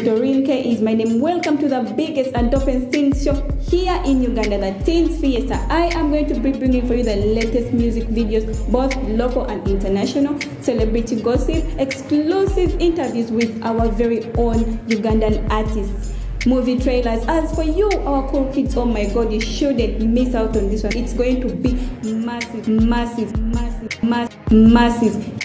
Doreen K is my name. Welcome to the biggest and toughest things show here in Uganda, the Teens Fiesta. I am going to be bringing for you the latest music videos, both local and international, celebrity gossip, exclusive interviews with our very own Ugandan artists, movie trailers. As for you, our cool kids, oh my God, you shouldn't miss out on this one. It's going to be massive, massive, massive, massive, massive.